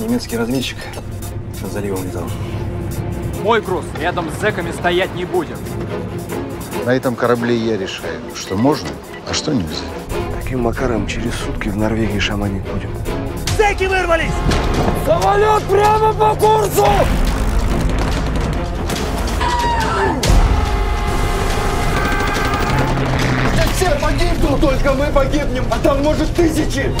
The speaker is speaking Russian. немецкий разведчик над заливом летал. Мой груз рядом с зэками стоять не будем. На этом корабле я решаю, что можно, а что нельзя. Таким макаром через сутки в Норвегии шаманить будем. Зэки вырвались! Самолет прямо по курсу! Так все погибнут, только мы погибнем, а там может тысячи!